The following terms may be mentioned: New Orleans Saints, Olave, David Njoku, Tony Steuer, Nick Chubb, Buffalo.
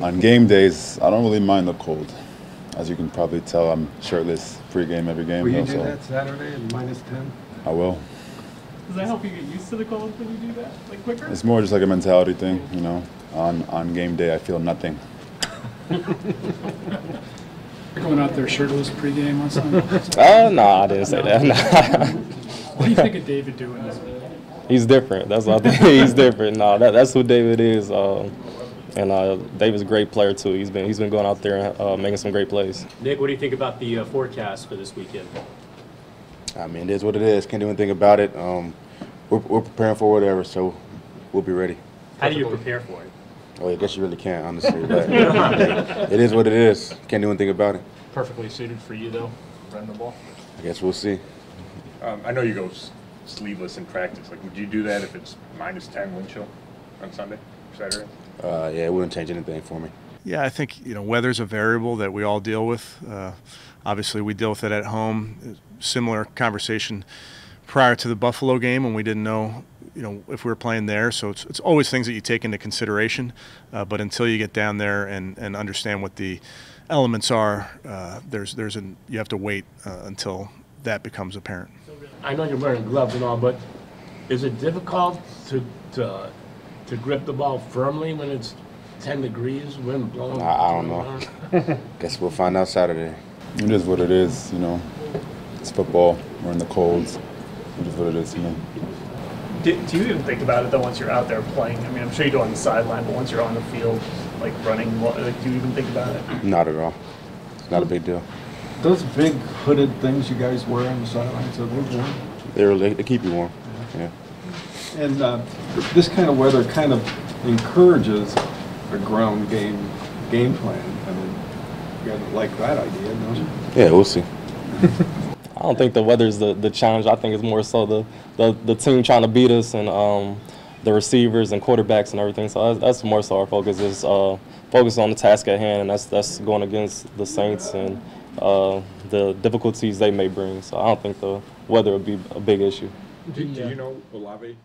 On game days, I don't really mind the cold. As you can probably tell, I'm shirtless pregame every game. Will you do that Saturday at -10? I will. Does that help you get used to the cold when you do that, like quicker? It's more just like a mentality thing, you know. On game day, I feel nothing. You're going out there shirtless pregame on Sunday? Oh, no, I didn't say that. What do you think of David doing this? He's different. That's what I think. He's different. No, that's who David is. And David's a great player too. He's been going out there and making some great plays. Nick, what do you think about the forecast for this weekend? I mean, it is what it is. Can't do anything about it. We're preparing for whatever, so we'll be ready. How do you prepare for it? Oh, I guess you really can't, honestly. But it is what it is. Can't do anything about it. Perfectly suited for you, though, running the ball. I guess we'll see. I know you go sleeveless in practice. Like, would you do that if it's -10 wind chill on Sunday, Saturday? Yeah, it wouldn't change anything for me. Yeah, I think, you know, weather's a variable that we all deal with. Obviously, we deal with it at home. Similar conversation prior to the Buffalo game when we didn't know, you know, if we were playing there. So it's always things that you take into consideration. But until you get down there and understand what the elements are, you have to wait until that becomes apparent. I know you're wearing gloves and all, but is it difficult to grip the ball firmly when it's 10 degrees, wind blowing? I don't know. Guess we'll find out Saturday. It is what it is, you know. It's football. We're in the cold. It is what it is, you know. Do you even think about it, though, once you're out there playing? I mean, I'm sure you do on the sideline, but once you're on the field, like running, like, do you even think about it? Not at all. It's not a big deal. Those big hooded things you guys wear on the sidelines, are they warm? They keep you warm, yeah. And this kind of weather kind of encourages a ground game plan. I mean, you guys like that idea, don't you? Yeah, we'll see. I don't think the weather's the challenge. I think it's more so the team trying to beat us and the receivers and quarterbacks and everything. So that's more so our focus is focus on the task at hand, and that's going against the Saints and the difficulties they may bring. So I don't think the weather would be a big issue. Do you know Olave?